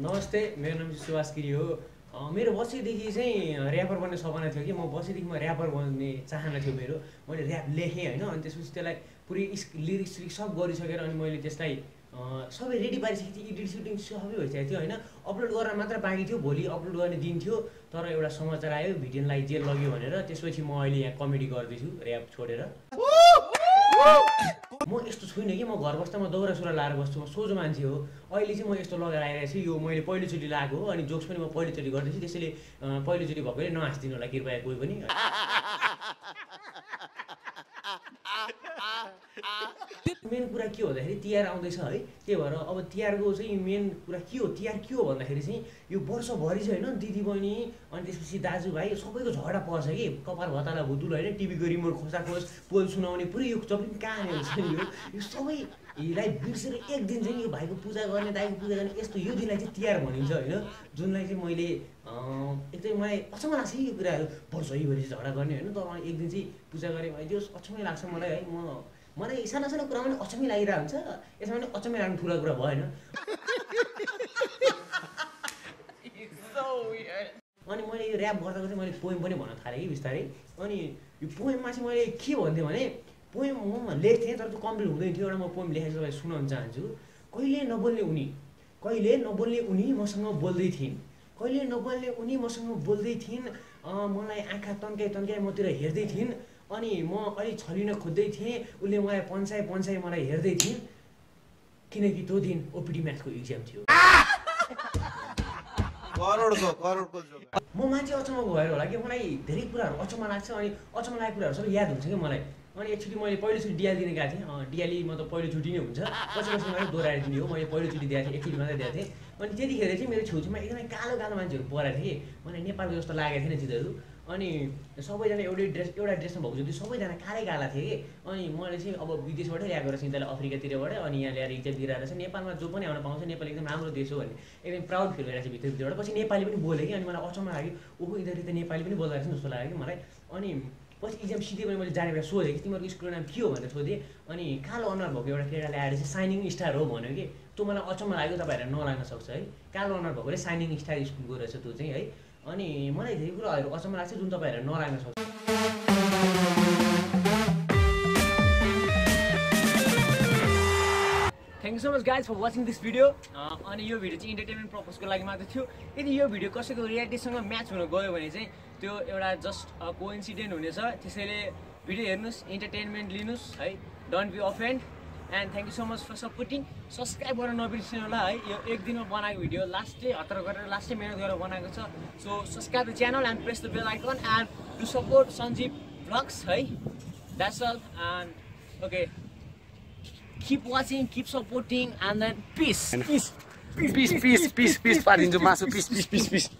नमस्ते, मेरो नाम सुभाष गिरी हो। मेरो बसीदेखि चाहिँ ऱ्यापर बन्ने सपना थियो कि म बसीदेखि म ऱ्यापर बन्ने चाहना थियो मेरो। मैले ऱ्याप लेखेँ होइन, अनि त्यसपछि त्यसलाई पुरै लिरिक्स सब गरिसकेर अनि मैले त्यसलाई सबै रेडी पारिसकेको थिएँ, एडिट सुटिङ सबै भइसकेको थियो होइन। अपलोड गर्न मात्र बाँकी थियो, भोलि अपलोड गर्ने दिन थियो, तर एउटा समाचार आयो भिडियोलाई जेल लग्यो भनेर। त्यसपछि म अहिले यहाँ कमेडी गर्दैछु ऱ्याप छोडेर। म यस्तो छुइनँ कि म घर बस्दा म दौरा सुरुवाल लाएर बस्छु, म सोझो मान्छे हो। अहिले चाहिँ म यस्तो लगाएर आइरहेको छु, यो मैले पहिलोचोटि लगाएको हो अनि जोक्स पनि म पहिलोचोटि गर्दैछु, त्यसैले पहिलोचोटि भएकोले नहाँस्दिनु होला कृपया कोही पनि। मेन कुरा के हो भन्दाखेरि तिहार आउँदैछ है, त्यही भएर अब तिहारको चाहिँ मेन कुरा के हो, तिहार के हो भन्दाखेरि चाहिँ यो वर्षभरि चाहिँ होइन दिदीबहिनी अनि त्यसपछि दाजुभाइ सबैको झगडा पर्छ कि कपाल भताला भुतुल होइन, टिभीको रिमोट खोसाखोस पोल सुनाउने पुरै यो जब कहाँ हुन्छ यो सबैलाई बिर्सेर एक दिन चाहिँ यो भाइको पूजा गर्ने दाइको पूजा गर्ने यस्तो यो दिनलाई चाहिँ तिहार भनिन्छ होइन। जुनलाई चाहिँ मैले एकदमै मलाई अचम्म लाग्छ यो कुराहरू, वर्षभरि झगडा गर्ने होइन तर मलाई एक दिन चाहिँ पूजा गरेँ भने त्यो अचम्मै लाग्छ मलाई है। मलाई साना साना कुरा पनि अचम्मै लागिरहेको हुन्छ, यसमा पनि अचम्मै लाग्ने ठुलो कुरा भएन। अनि मैले यो ऱ्याप गर्दा चाहिँ मैले पोएम पनि भन्न थालेँ कि बिस्तारै। अनि यो पोएममा चाहिँ मैले के भन्थेँ भने पोएम म लेख्थेँ तर त्यो कम्प्लिट हुँदैन थियो। एउटा म पोएम लेखेर तपाईँलाई सुनाउन चाहन्छु। कहिले नबोल्ने उनी मसँग बोल्दै थिइन्, कहिले नबोल्ने उनी मसँग बोल्दै थिइन्, मलाई आँखा तन्काइ मतिर हेर्दै थिइन्, अनि म अलिक छलिन खोज्दै थिएँ, उसले मलाई पन्साइ मलाई हेर्दै थिइन्, किनकि त्यो दिन ओपिडी म्याथको एक्जाम थियो। म मान्छे अचम्म भएर होला कि मलाई धेरै कुराहरू अचम्म लाग्छ, अनि अचम्म लागेको कुराहरू सबै याद हुन्छ कि मलाई। अनि एकचोटि मैले पहिलोचोटि डियाल दिन गएको थिएँ, डियाली मतलब पहिलोचोटि नै हुन्छ, पछि मैले दोहोऱ्याएर दिने हो, मैले पहिलोचोटि दिएको थिएँ, एकचोटि मात्रै दिएको थिएँ। अनि त्यतिखेर चाहिँ मेरो छेउछेउमा एकदमै कालो मान्छेहरू परेको थिएँ, मलाई नेपालको जस्तो लागेको थिएन तिनीहरू। अनि सबैजना एउटा ड्रेसमा भएको थियो, सबैजना काला थिए कि। अनि मैले चाहिँ अब विदेशबाटै ल्याएको रहेछ यिनीहरूलाई, अफ्रिकातिरबाट, अनि यहाँ ल्याएर एक्जाम दिइरहेको रहेछ। नेपालमा जो पनि आउन पाउँछ, नेपाल एकदम राम्रो देश हो भने एकदम प्राउड फिल भइरहेको थियो भित्रभित्रबाट। पछि नेपाली पनि बोलेँ कि, अनि मलाई अचम्म लाग्यो ओहो यिनीहरू त नेपाली पनि बोल्दो रहेछ जस्तो लाग्यो कि मलाई। अनि पछि एक्जाम सिधै पनि मैले जाने बेला सोधेँ कि तिमीहरूको स्कुलको नाम के हो भनेर सोधेँ। अनि कालो अनुहार भएको एउटा केटा ल्याएर चाहिँ साइनिङ स्टार हो भन्यो कि। त्यो मलाई अचम्म लाग्यो, तपाईँहरूलाई नलाग्न सक्छ है, कालो अनुहार भएकोले साइनिङ स्टार स्कुलको रहेछ त्यो चाहिँ है। अनि मलाई धेरै कुराहरू अचम्म लाग्छ जुन तपाईँहरू नराख्न सक्छ। Thank you so much guys for watching this video. अनि यो भिडियो चाहिँ इन्टरटेनमेन्ट पर्पजको लागि मात्र थियो। यदि यो भिडियो कसैको रियालिटीसँग म्याच हुन गयो भने चाहिँ त्यो एउटा जस्ट कोइन्सिडेन्ट हुनेछ, त्यसैले भिडियो हेर्नुहोस्, इन्टरटेनमेन्ट लिनुहोस् है, don't be offend. And thank you so much for supporting. Subscribe गर्न नबिर्सिनु होला है, यो एक दिनमा बनाएको भिडियो लास्टै हतार गरेर लास्टै मेहनत गरेर बनाएको छ। So subscribe the channel and press the bell icon and to support Sanjeev vlogs है, that's all. And okay, keep watching, keep supporting and then peace piece piece piece piece piece पारिदिन्छु मासु पिस पिस पिस पिस।